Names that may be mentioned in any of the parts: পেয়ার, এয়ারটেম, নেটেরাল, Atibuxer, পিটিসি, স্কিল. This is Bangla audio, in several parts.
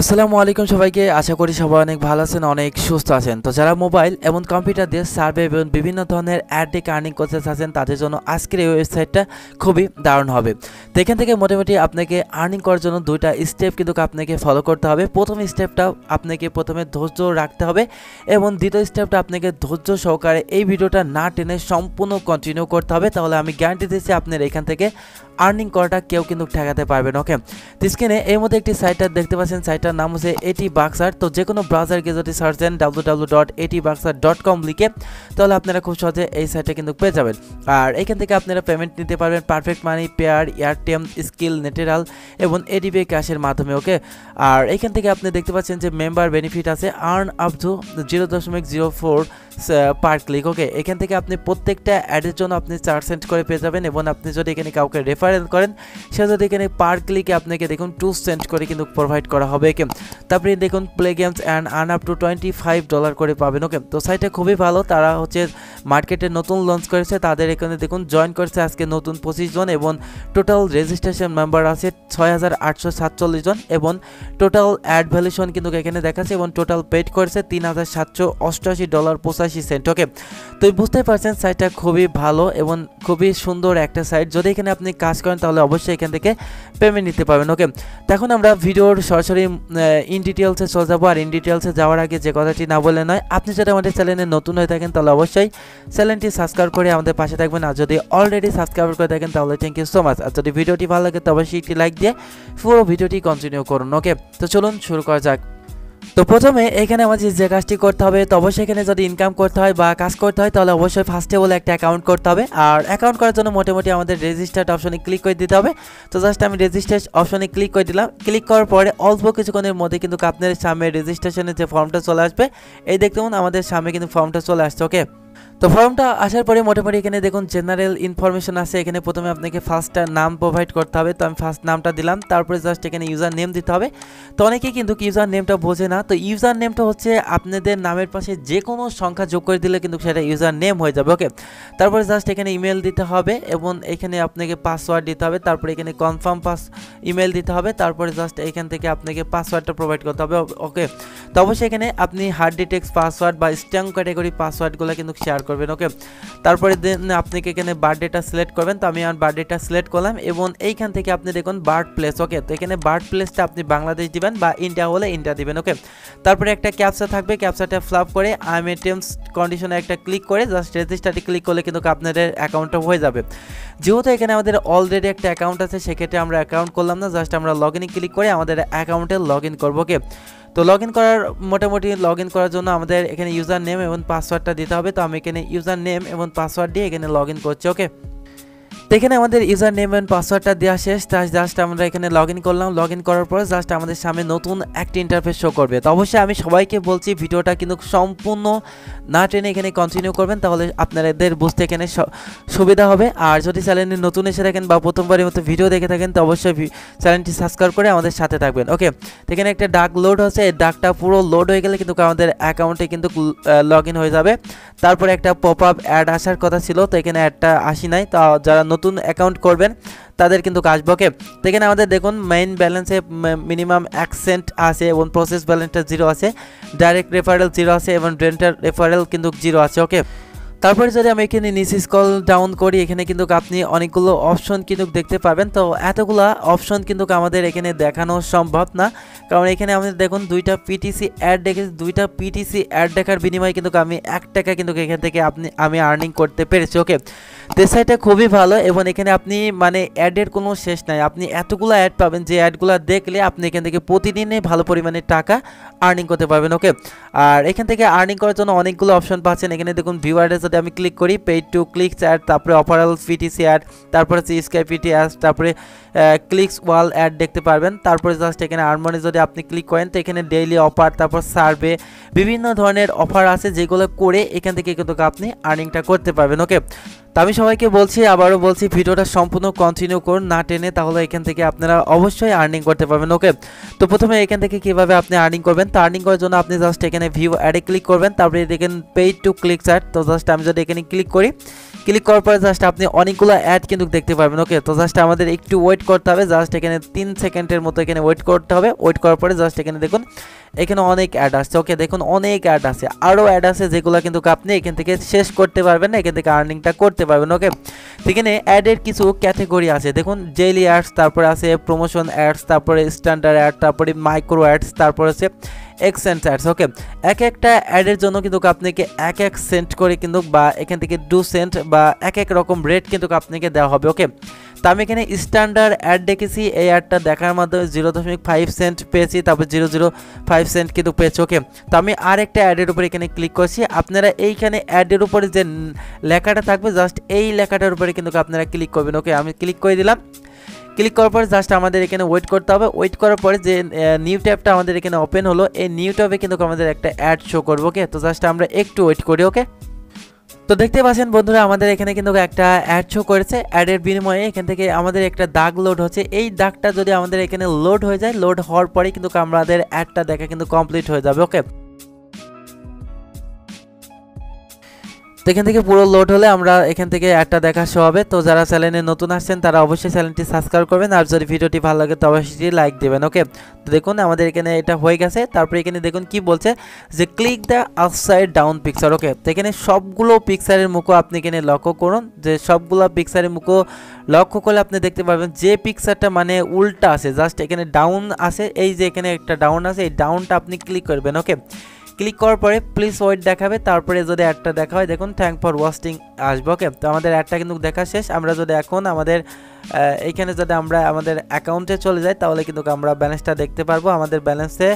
আসসালামু আলাইকুম সবাইকে, আশা করি সবাই অনেক ভালো আছেন, অনেক সুস্থ আছেন। তো যারা মোবাইল এবং কম্পিউটার দিয়ে সার্ভে এবং বিভিন্ন ধরনের অ্যাড ডেকে আর্নিং করতে চাচ্ছেন তাদের জন্য আজকের এই ওয়েবসাইটটা খুবই দারুণ হবে। তো এখান থেকে মোটামুটি আপনাকে আর্নিং করার জন্য দুইটা স্টেপ কিন্তু আপনাকে ফলো করতে হবে। প্রথম স্টেপটা আপনাকে প্রথমে ধৈর্য রাখতে হবে এবং দ্বিতীয় স্টেপটা আপনাকে ধৈর্য সহকারে এই ভিডিওটা না টেনে সম্পূর্ণ কন্টিনিউ করতে হবে, তাহলে আমি গ্যারান্টি দিচ্ছি আপনার এখান থেকে আর্নিং করাটা কেউ কিন্তু ঠেকাতে পারবে না। ওকে, তো স্ক্রিনে এই মধ্যে একটি সাইটটা দেখতে পাচ্ছেন, সাইটটার নাম হচ্ছে Atibuxer। তো যে কোনো ব্রাউজার গিয়ে যদি সার্চ দেন www.atibuxer.com লিখে, তাহলে আপনারা খুব সহজে এই সাইটটা কিন্তু পেয়ে যাবেন। আর এখান থেকে আপনারা পেমেন্ট নিতে পারবেন পারফেক্ট মানি, পেয়ার, এয়ারটেম, স্কিল, নেটেরাল এবং এডিবি ক্যাশের মাধ্যমে। ওকে, আর এখান থেকে আপনি দেখতে পাচ্ছেন যে মেম্বার বেনিফিট আছে earn up to 0.04 per click. Okay, এখান থেকে আপনি প্রত্যেকটা অ্যাডের জন্য আপনি 4 সেন্ট করে পেয়ে যাবেন এবং আপনি যদি এখানে কাউকে রেফারেল করেন সে যদি এখানে পার ক্লিকে আপনাকে দেখুন 2 সেন্ট করে কিন্তু প্রোভাইড করা হবে। ওকে, তারপরে দেখুন play games and earn up to $25 করে পাবেন। ওকে, তো সাইটটা খুবই ভালো, তারা হচ্ছে মার্কেটে নতুন লঞ্চ করেছে, তাদের এখানে দেখুন জয়েন করেছে আজকে নতুন 25 জন এবং টোটাল রেজিস্ট্রেশন মেম্বার আছে 6,847 জন এবং টোটাল অ্যাড ভ্যালুয়েশন কিন্তু এখানে দেখাচ্ছে এবং টোটাল পেড করেছে $3,788 $85। ওকে, তো বুঝতে পারছেন সাইটটা খুবই ভালো এবং খুবই সুন্দর একটা সাইট। যদি এখানে আপনি কাজ করেন তাহলে অবশ্যই এখান থেকে পেমেন্ট নিতে পারবেন। ওকে, তখন আমরা ভিডিওর সরাসরি ইন ডিটেলসে চলে যাবো। আর ইন ডিটেলসে যাওয়ার আগে যে কথাটি না বলে নয়, আপনি যদি আমাদের চ্যানেলে নতুন হয়ে থাকেন তাহলে অবশ্যই চ্যানেলটি সাবস্ক্রাইব করে আমাদের পাশে থাকবেন। আর যদি অলরেডি সাবস্ক্রাইব করে থাকেন তাহলে থ্যাংক ইউ সো মাচ। আর যদি ভিডিওটি ভালো লাগে তবে অবশ্যই একটি লাইক দিয়ে পুরো ভিডিওটি কন্টিনিউ করুন। ওকে, তো চলুন শুরু করা যাক। তো প্রথমে এখানে আমাদের যে কাজটি করতে হবে, তো অবশ্যই এখানে যদি ইনকাম করতে হয় বা কাজ করতে হয় তাহলে অবশ্যই ফার্স্টে বলে একটা অ্যাকাউন্ট করতে হবে। আর অ্যাকাউন্ট করার জন্য মোটামুটি আমাদের রেজিস্টার্ড অপশনে ক্লিক করে দিতে হবে। তো জাস্ট আমি রেজিস্ট্রেশন অপশনে ক্লিক করে দিলাম। ক্লিক করার পরে অল্প কিছুক্ষণের মধ্যে কিন্তু আপনার সামনে রেজিস্ট্রেশনের যে ফর্মটা চলে আসবে, এই দেখতে পাবেন আমাদের সামনে কিন্তু ফর্মটা চলে আসছে। ওকে, তো ফর্মটা আসার পরে মোটামুটি এখানে দেখুন জেনারেল ইনফরমেশন আছে। এখানে প্রথমে আপনাকে ফার্স্টটা নাম প্রোভাইড করতে হবে, তো আমি ফার্স্ট নামটা দিলাম। তারপরে জাস্ট এখানে ইউজার নেম দিতে হবে। তো অনেকেই কিন্তু ইউজার নেমটা বোঝে না, তো ইউজার নেমটা হচ্ছে আপনাদের নামের পাশে যে কোনো সংখ্যা যোগ করে দিলে কিন্তু সেটা ইউজার নেম হয়ে যাবে। ওকে, তারপরে জাস্ট এখানে ইমেল দিতে হবে এবং এখানে আপনাকে পাসওয়ার্ড দিতে হবে। তারপরে এখানে কনফার্ম ইমেল দিতে হবে। তারপরে জাস্ট এখান থেকে আপনাকে পাসওয়ার্ডটা প্রোভাইড করতে হবে। ওকে, তো অবশ্যই এখানে আপনি হার্ড ডিটেক্স পাসওয়ার্ড বা স্ট্রং ক্যাটাগরি পাসওয়ার্ডগুলো কিন্তু শেয়ার করবেন। ওকে, তারপরে দেন আপনাকে এখানে বার্থডেটা সিলেক্ট করবেন। তো আমি আমার বার্থডেটা সিলেক্ট করলাম এবং এইখান থেকে আপনি দেখুন বার্থ প্লেস। ওকে, তো এখানে বার্থ প্লেসটা আপনি বাংলাদেশ দিবেন বা ইন্ডিয়া হলে ইন্ডিয়া দিবেন। ওকে, তারপরে একটা ক্যাপচা থাকবে, ক্যাপচাটা ফ্লাপ করে আমি টার্মস কন্ডিশনে একটা ক্লিক করে জাস্ট রেজিস্টারে ক্লিক করলে কিন্তু আপনাদের অ্যাকাউন্টটা হয়ে যাবে। যেহেতু এখানে আমাদের অলরেডি একটা অ্যাকাউন্ট আছে সেক্ষেত্রে আমরা অ্যাকাউন্ট করলাম না, জাস্ট আমরা লগ ইনে ক্লিক করে আমাদের অ্যাকাউন্টে লগ ইন করবো। ওকে, তো লগ ইন করার মোটামুটি লগ ইন করার জন্য আমাদের এখানে ইউজার নেম এবং পাসওয়ার্ডটা দিতে হবে। তো আমি এখানে ইউজার নেম এবং পাসওয়ার্ড দিয়ে এখানে লগ ইন করছি। ওকে, তো এখানে আমাদের ইউজার নেম এবং পাসওয়ার্ডটা দেওয়া শেষ, তাই জাস্ট আমরা এখানে লগ ইন করলাম। লগ ইন করার পর জাস্ট আমাদের সামনে নতুন একটা ইন্টারফেস শো করবে। তো অবশ্যই আমি সবাইকে বলছি ভিডিওটা কিন্তু সম্পূর্ণ না টেনে এখানে কন্টিনিউ করবেন, তাহলে আপনাদের বুঝতে এখানে সুবিধা হবে। আর যদি চ্যানেলে নতুন এসে থাকেন বা প্রথমবারের মতো ভিডিও দেখে থাকেন তো অবশ্যই চ্যানেলটি সাবস্ক্রাইব করে আমাদের সাথে থাকবেন। ওকে, তো এখানে একটা ডাক লোড হচ্ছে, এই ডাকটা পুরো লোড হয়ে গেলে কিন্তু আমাদের অ্যাকাউন্টে কিন্তু লগ ইন হয়ে যাবে। তারপরে একটা পপ আপ অ্যাড আসার কথা ছিল, তো এখানে অ্যাডটা আসি নাই। তা যারা নতুন অ্যাকাউন্ট করবেন তাদের কিন্তু আসবে। ওকে, তো এখানে আমাদের দেখুন মেইন ব্যালেন্সে মিনিমাম 1 সেন্ট আছে এবং প্রসেস ব্যালেন্সটা 0 আছে, ডাইরেক্ট রেফারেল 0 আছে এবং ডেন্টাল রেফারেল কিন্তু 0 আছে। ওকে, তারপরে যদি আমি এখানে নিচে স্ক্রল ডাউন করি এখানে কিন্তু আপনি অনেকগুলো অপশন কিন্তু দেখতে পাবেন। তো এতগুলা অপশন কিন্তু আমাদের এখানে দেখানো সম্ভব না, কারণ এখানে আমাদের দেখুন দুইটা পিটিসি অ্যাড দেখেছি। দুইটা পিটিসি অ্যাড দেখার বিনিময়ে কিন্তু আমি 1 টাকা কিন্তু এখান থেকে আমি আর্নিং করতে পেরেছি। ওকে, তো সাইটটা খুবই ভালো এবং এখানে আপনি মানে অ্যাডের কোনো শেষ নাই, আপনি এতগুলো অ্যাড পাবেন যে অ্যাডগুলো দেখলে আপনি এখান থেকে প্রতিদিনে ভালো পরিমাণে টাকা আর্নিং করতে পারবেন। ওকে, আর এখান থেকে আর্নিং করার জন্য অনেকগুলো অপশন পাচ্ছেন। এখানে দেখুন ভিউয়ারের যদি আমি ক্লিক করি পেইড টু ক্লিকস অ্যাড, তারপরে অফারাল পিটিসি অ্যাড, তারপরে স্কাই পিটি অ্যাড, তারপরে ক্লিকস ওয়াল অ্যাড দেখতে পারবেন। তারপরে জাস্ট এখানে আর্মনে যদি আপনি ক্লিক করেন তো এখানে ডেইলি অফার, তারপর সার্ভে, বিভিন্ন ধরনের অফার আছে যেগুলো করে এখান থেকে কিন্তু আপনি আর্নিংটা করতে পারবেন। ওকে, তো আমি সবাইকে বলছি, আবারও বলছি ভিডিওটা সম্পূর্ণ কন্টিনিউ করুন না টেনে, তাহলে এখান থেকে আপনারা অবশ্যই আর্নিং করতে পারবেন। ওকে, তো প্রথমে এখান থেকে কীভাবে আপনি আর্নিং করবেন, তো আর্নিং করার জন্য আপনি জাস্ট এখানে ভিউ অ্যাডে ক্লিক করবেন। তারপরে দেখেন পেইড টু ক্লিক অ্যাড, তো জাস্ট আমি যদি এখানে ক্লিক করি ক্লিক করার পরে জাস্ট আপনি অনেকগুলো অ্যাড কিন্তু দেখতে পাবেন। ওকে, তো জাস্ট আমাদের একটু ওয়েট করতে হবে, জাস্ট এখানে 3 সেকেন্ডের মতো এখানে ওয়েট করতে হবে। ওয়েট করার পরে জাস্ট এখানে দেখুন এখানে অনেক অ্যাড আসছে। ওকে, দেখুন অনেক অ্যাড আছে, আরও অ্যাড আছে যেগুলো কিন্তু আপনি এখান থেকে শেষ করতে পারবেন না, এখান থেকে আর্নিংটা করতে পারবেন। ওকে, এখানে অ্যাডের কিছু ক্যাটাগরি আছে, দেখুন ডেইলি অ্যাডস, তারপরে আছে প্রমোশন অ্যাডস, তারপরে স্ট্যান্ডার্ড অ্যাড, তারপরে মাইক্রো অ্যাডস, তারপরে আছে এক সেন্ট অ্যাডস। ওকে, এক একটা অ্যাডের জন্য কিন্তু আপনাকে এক এক সেন্ট করে কিন্তু বা এখান থেকে 2 সেন্ট বা এক এক রকম রেট কিন্তু আপনাকে দেওয়া হবে। ওকে, তো আমি এখানে স্ট্যান্ডার্ড অ্যাড দেখেছি, এই অ্যাডটা দেখার মাধ্যমে 0.5 সেন্ট পেয়েছি, তারপর 0.05 সেন্ট কিন্তু পেয়েছি। ওকে, তো আমি আরেকটা অ্যাডের উপরে এখানে ক্লিক করছি। আপনারা এইখানে অ্যাডের উপরে যে লেখাটা থাকবে জাস্ট এই লেখাটার উপরে কিন্তু আপনারা ক্লিক করবেন। ওকে, আমি ক্লিক করে দিলাম। ক্লিক করার পরে জাস্ট আমাদের এখানে ওয়েট করতে হবে। ওয়েট করার পরে যে নিউ ট্যাবটা আমাদের এখানে ওপেন হলো, এই নিউ ট্যাবে কিন্তু আমাদের একটা অ্যাড শো করবো। ওকে, তো জাস্ট আমরা একটু ওয়েট করি। ওকে, তো দেখতে পাচ্ছেন বন্ধুরা আমাদের এখানে কিন্তু একটা অ্যাড শো করেছে। অ্যাডের বিনিময়ে এখান থেকে আমাদের একটা দাগ লোড হচ্ছে, এই দাগটা যদি আমাদের এখানে লোড হয়ে যায়, লোড হওয়ার পরে কিন্তু আমাদের অ্যাডটা দেখা কিন্তু কমপ্লিট হয়ে যাবে। ওকে, তো এখান থেকে পুরো লোড হলে আমরা এখান থেকে অ্যাডটা দেখা শো হবে। তো যারা চ্যানেলে নতুন আসছেন তারা অবশ্যই চ্যানেলটি সাবস্ক্রাইব করবেন, আর যদি ভিডিওটি ভালো লাগে তো অবশ্যই লাইক দেবেন। ওকে, তো দেখুন আমাদের এখানে এটা হয়ে গেছে। তারপরে এখানে দেখুন কি বলছে যে click the upside down picture. Okay, তো এখানে সবগুলো পিকচারের মুখো আপনি এখানে লক্ষ্য করুন, যে সবগুলো পিকচারের মুখো লক্ষ্য করলে আপনি দেখতে পাবেন যে পিকচারটা মানে উল্টা আছে, জাস্ট এখানে ডাউন আছে, এই যে এখানে একটা ডাউন আছে, এই ডাউনটা আপনি ক্লিক করবেন। ওকে, ক্লিক করার পরে প্লিজ ওয়েট দেখাবে, তারপরে যদি অ্যাডটা দেখা হয় দেখুন থ্যাংক ফর ওয়াচিং আসবে। ওকে, তো আমাদের অ্যাডটা কিন্তু দেখা শেষ। আমরা যদি এখন আমাদের এইখানে যদি আমরা আমাদের অ্যাকাউন্টে চলে যাই তাহলে কিন্তু আমরা ব্যালেন্সটা দেখতে পারবো। আমাদের ব্যালেন্সে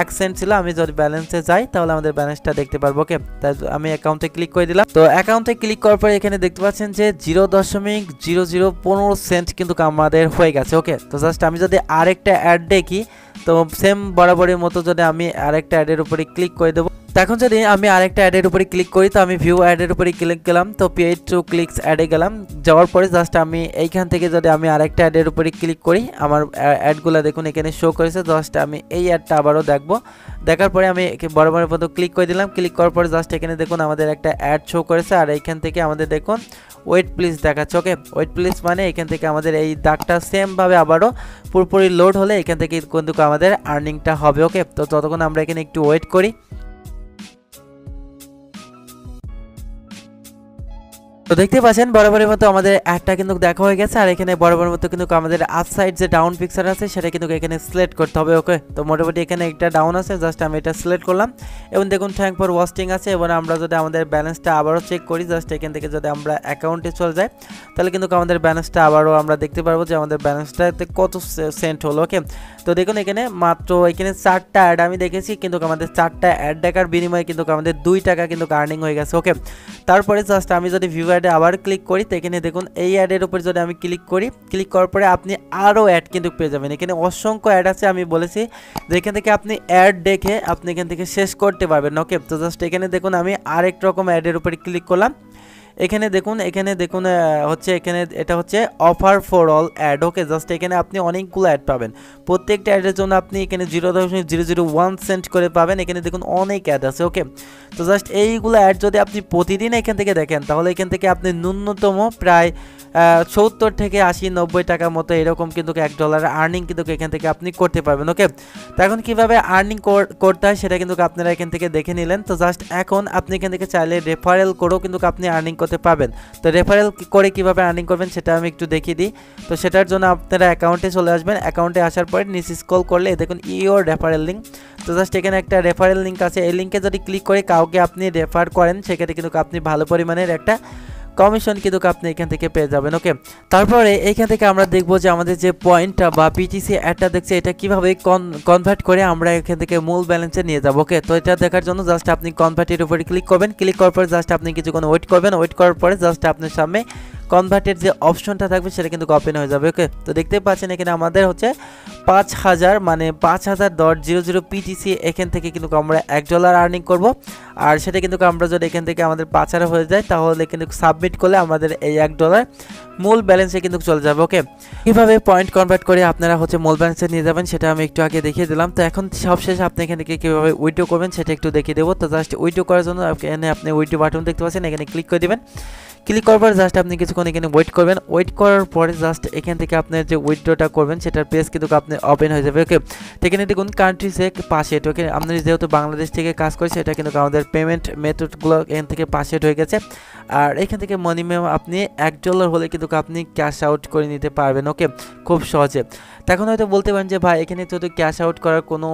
1 সেন্ট ছিল, আমি যদি ব্যালেন্সে যাই তাহলে আমাদের ব্যালেন্সটা দেখতে পারবো। ওকে, তাই আমি অ্যাকাউন্টে ক্লিক করে দিলাম। তো অ্যাকাউন্টে ক্লিক করার পরে এখানে দেখতে পাচ্ছেন যে 0.0015 সেন্ট কিন্তু আমাদের হয়ে গেছে। ওকে, তো জাস্ট আমি যদি আরেকটা অ্যাড দেখি, তো সেম বরাবরের মতো যদি আমি আরেকটা অ্যাডের উপরে ক্লিক করে দেবো। এখন যদি আমি আরেকটা অ্যাডের উপরে ক্লিক করি, তো আমি ভিউ অ্যাডের উপরে ক্লিক করলাম, তো পেইড টু ক্লিকস অ্যাডে গেলাম। যাওয়ার পরে জাস্ট আমি এইখান থেকে যদি আমি আরেকটা অ্যাডের উপরে ক্লিক করি, আমার অ্যাডগুলো দেখুন এখানে শো করেছে। জাস্ট আমি এই অ্যাডটা আবারও দেখবো, দেখার পরে আমি বরাবরের মতো ক্লিক করে দিলাম। ক্লিক করার পরে জাস্ট এখানে দেখুন আমাদের একটা অ্যাড শো করেছে, আর এইখান থেকে আমাদের দেখুন ওয়েট প্লিজ দেখাচ্ছে। ওকে, ওয়েট প্লিজ মানে এখান থেকে আমাদের এই দাগটা সেমভাবে আবারও পুরোপুরি লোড হলে এখান থেকে কিন্তু আমাদের আর্নিংটা হবে। ওকে, তো ততক্ষণ আমরা এখানে একটু ওয়েট করি। তো দেখতে পাচ্ছেন বরাবরের মতো আমাদের অ্যাডটা কিন্তু দেখা হয়ে গেছে, আর এখানে বরাবরের মতো কিন্তু আমাদের আপসাইড যে ডাউন পিকচার আছে সেটা কিন্তু এখানে সিলেক্ট করতে হবে। ওকে, তো মোটামুটি এখানে একটা ডাউন আছে, জাস্ট আমি এটা সিলেক্ট করলাম, এবং দেখুন থ্যাংক ফর ওয়াচিং আছে। এবার আমরা যদি আমাদের ব্যালেন্সটা আবারও চেক করি, জাস্ট এখান থেকে যদি আমরা অ্যাকাউন্টে চলে যাই তাহলে কিন্তু আমাদের ব্যালেন্সটা আবারও আমরা দেখতে পারবো যে আমাদের ব্যালেন্সটাতে কত সেন্ট হলো। ওকে, তো দেখুন এখানে মাত্র এখানে 4টা অ্যাড আমি দেখেছি, কিন্তু আমাদের 4টা অ্যাড দেখার বিনিময়ে কিন্তু আমাদের 2 টাকা কিন্তু আর্নিং হয়ে গেছে। ওকে, তারপরে জাস্ট আমি যদি ভিউ অ্যাডে আবার ক্লিক করি, তো এখানে দেখুন এই অ্যাডের উপর যদি আমি ক্লিক করি, ক্লিক করার পরে আপনি আরও অ্যাড কিন্তু পেয়ে যাবেন। এখানে অসংখ্য অ্যাড আছে, আমি বলেছি যে এখান থেকে আপনি অ্যাড দেখে আপনি এখান থেকে শেষ করতে পারবেন। ওকে, তো জাস্ট এখানে দেখুন আমি আরেক রকম অ্যাডের উপরে ক্লিক করলাম। এখানে দেখুন এটা হচ্ছে offer for all ad. Okay, just এখানে আপনি অনেকগুলো অ্যাড পাবেন, প্রত্যেকটা অ্যাডের জন্য আপনি এখানে 0.001 সেন্ট করে পাবেন। এখানে দেখুন অনেক অ্যাড আছে। ওকে, তো জাস্ট এইগুলো অ্যাড যদি আপনি প্রতিদিন এখান থেকে দেখেন, তাহলে এখান থেকে আপনি ন্যূনতম প্রায় 70 থেকে 80-90 টাকা মতো এরকম কিন্তু $1 আর্নিং কিন্তু এখান থেকে আপনি করতে পারবেন। ওকে, তো এখন কীভাবে আর্নিং করতে হয় সেটা কিন্তু আপনারা এখান থেকে দেখে নিলেন। তো জাস্ট এখন আপনি এখান থেকে চাইলে রেফারেল করেও কিন্তু আপনি আর্নিং করতে পারবেন। তো রেফারেল করে কীভাবে আর্নিং করবেন সেটা আমি একটু দেখিয়ে দিই। তো সেটার জন্য আপনারা অ্যাকাউন্টে চলে আসবেন, অ্যাকাউন্টে আসার পরে নিচে স্ক্রল করলে দেখুন ইওর রেফারেল লিঙ্ক। তো জাস্ট এখানে একটা রেফারেল লিঙ্ক আছে, এই লিঙ্কে যদি ক্লিক করে কাউকে আপনি রেফার করেন সেক্ষেত্রে কিন্তু আপনি ভালো পরিমাণের একটা কমিশন কিন্তু আপনি এখান থেকে পেয়ে যাবেন। ওকে, তারপরে এইখান থেকে আমরা দেখবো যে আমাদের যে পয়েন্টটা বা পিটিসি অ্যাডটা দেখছে এটা কীভাবে কনভার্ট করে আমরা এখান থেকে মূল ব্যালেন্সে নিয়ে যাবো। ওকে, তো এটা দেখার জন্য জাস্ট আপনি কনভার্টের উপরে ক্লিক করবেন, ক্লিক করার পরে জাস্ট আপনি কিছুক্ষণ ওয়েট করবেন। ওয়েট করার পরে জাস্ট আপনার সামনে কনভার্টের যে অপশনটা থাকবে সেটা কিন্তু ওপেন হয়ে যাবে। ওকে, তো দেখতে পাচ্ছেন এখানে আমাদের হচ্ছে 5000 মানে 5000.00 পিটিসি, এখান থেকে কিন্তু আমরা $1 আর্নিং করব। আর সেটা কিন্তু আমরা যদি এখান থেকে আমাদের 5000 হয়ে যায় তাহলে কিন্তু সাবমিট করলে আমাদের এই $1 মূল ব্যালেন্সে কিন্তু চলে যাবে। ওকে, কীভাবে পয়েন্ট কনভার্ট করে আপনারা হচ্ছে মূল ব্যালেন্সে নিয়ে যাবেন সেটা আমি একটু আগে দেখিয়ে দিলাম। তো এখন সবশেষে আপনি এখান থেকে কীভাবে উইথড্র করবেন সেটা একটু দেখিয়ে দেবো। তো জাস্ট উইথড্র করার জন্য এখানে আপনি উইথড্র বাটন দেখতে পাচ্ছেন, এখানে ক্লিক করে দেবেন। ক্লিক করবার জাস্ট আপনি কিছুক্ষণ এখানে ওয়েট করবেন। ওয়েট করার পরে জাস্ট এখান থেকে আপনার যে উইথড্রটা করবেন সেটার পেজ কিন্তু আপনি ওপেন হয়ে যাবে। ওকে, তো এখানে দেখুন কান্ট্রি চেক পাশে ওকে আপনি যেহেতু বাংলাদেশ থেকে কাজ করে সেটা কিন্তু আমাদের পেমেন্ট মেথডগুলো এখান থেকে পাশে হয়ে গেছে। আর এখান থেকে মিনিমাম আপনি $1 হলে কিন্তু আপনি ক্যাশ আউট করে নিতে পারবেন। ওকে, খুব সহজে। তখন হয়তো বলতে পারেন যে ভাই এখানে তো ক্যাশ আউট করার কোনো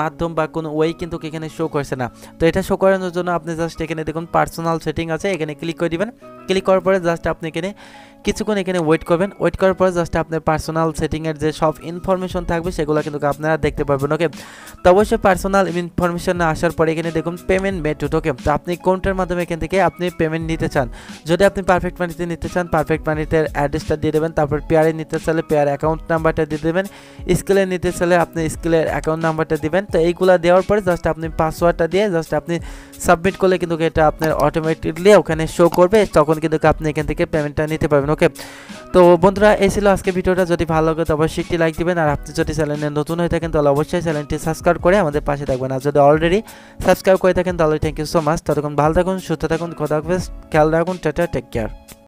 মাধ্যম বা কোনো ওয়ে কিন্তু এখানে শো করছে না, তো এটা শো করানোর জন্য আপনি জাস্ট এখানে দেখুন পার্সোনাল সেটিং আছে, এখানে ক্লিক করে দিবেন। ক্লিক করার পরে জাস্ট আপনি এখানে কিছুক্ষণ এখানে ওয়েট করবেন। ওয়েট করার পর জাস্ট আপনার পার্সোনাল সেটিংয়ের যে সব ইনফরমেশন থাকবে সেগুলো কিন্তু আপনারা দেখতে পারবেন। ওকে, তো অবশ্যই পার্সোনাল ইনফরমেশন আসার পরে এখানে দেখুন পেমেন্ট মেথড। ওকে, তো আপনি কোনটার মাধ্যমে এখান থেকে আপনি পেমেন্ট নিতে চান, যদি আপনি পারফেক্ট মানিতে নিতে চান পারফেক্ট মানিতে অ্যাড্রেসটা দিয়ে দেবেন, তারপর পেয়ারে নিতে চাইলে পেয়ার অ্যাকাউন্ট নাম্বারটা দিয়ে দেবেন, স্কেলে নিতে চাইলে আপনি স্কেলের অ্যাকাউন্ট নাম্বারটা দেবেন। তো এইগুলো দেওয়ার পরে জাস্ট আপনি পাসওয়ার্ডটা দিয়ে জাস্ট আপনি সাবমিট করলে কিন্তু এটা আপনার অটোমেটিকলি ওখানে শো করবে, তখন কিন্তু আপনি এখান থেকে পেমেন্টটা নিতে পারবেন। ওকে, তো বন্ধুরা এই ছিল আজকে ভিডিওটা, যদি ভালো লাগে অবশ্যই একটি লাইক দিবেন, আর আপনি যদি চ্যানেলে নতুন হয়ে থাকেন তাহলে অবশ্যই চ্যানেলটি সাবস্ক্রাইব করে আমাদের পাশে থাকবেন, আর যদি অলরেডি সাবস্ক্রাইব করে থাকেন তাহলে থ্যাংক ইউ সো মাচ। ততক্ষণ ভালো থাকুন, সুস্থ থাকুন, খোদা হাফেজ, খেয়াল রাখুন, টাটা, টেক কেয়ার।